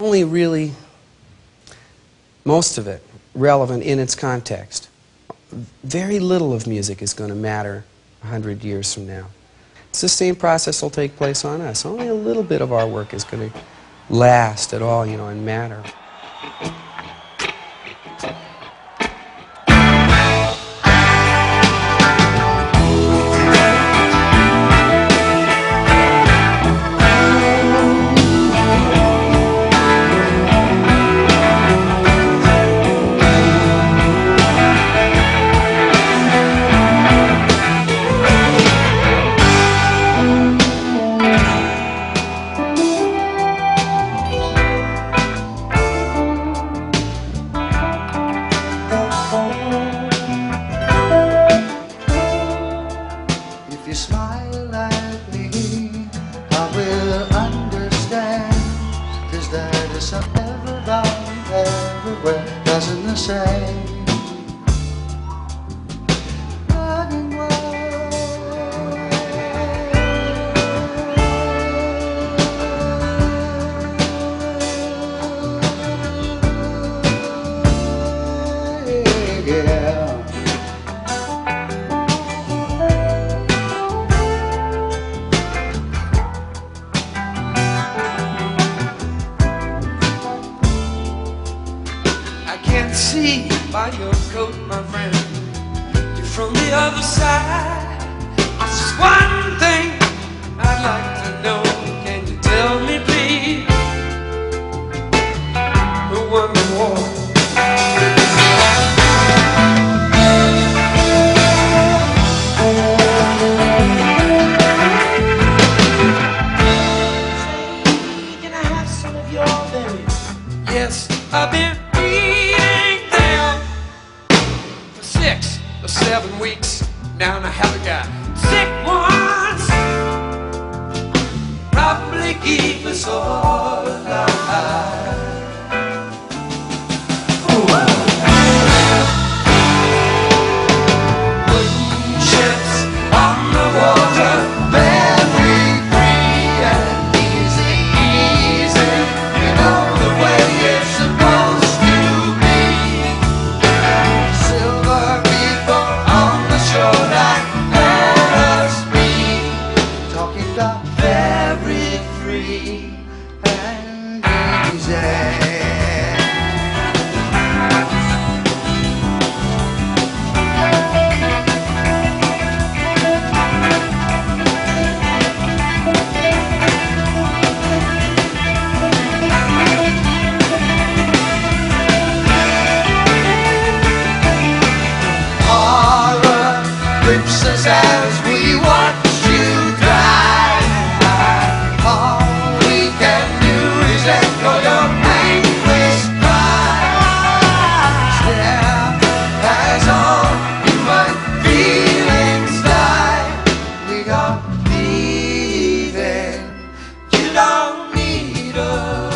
only really, most of it, relevant in its context. Very little of music is going to matter 100 years from now. It's the same process will take place on us. Only a little bit of our work is going to last at all, you know, and matter. If you smile at me, I will understand, 'cause that is how everybody everywhere doesn't the same. Running away, yeah. See by your coat, my friend, you're from the other side. That's just one thing I'd like to know. Can you tell me, please, who won the war? Can I have some of your berries? Yes, I've been 6 or 7 weeks now, and I haven't got sick ones. Probably keep us all alive. As we watch you die, all we can do is echo your anguish cry. Stare as all human feelings die. We are leaving. You don't need us.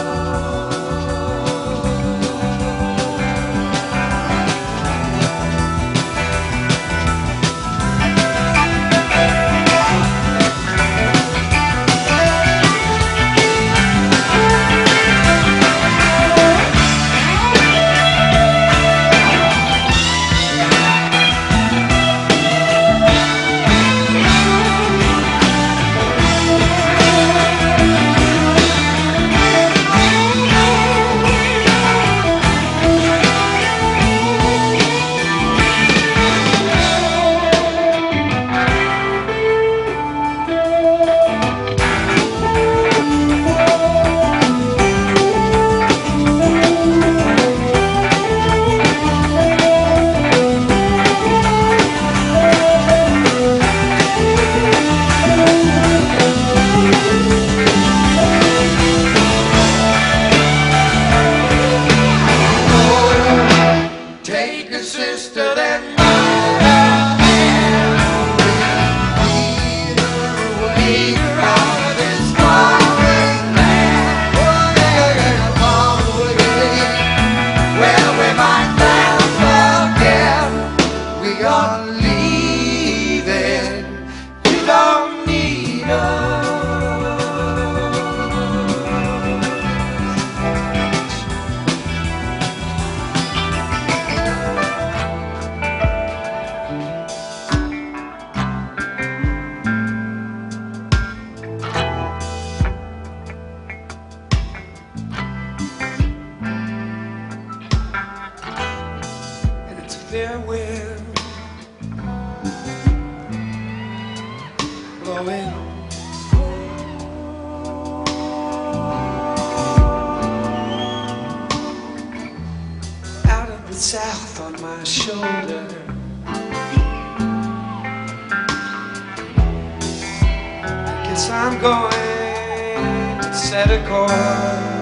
farewell, blowing out of the south on my shoulder, I guess I'm going to set a course.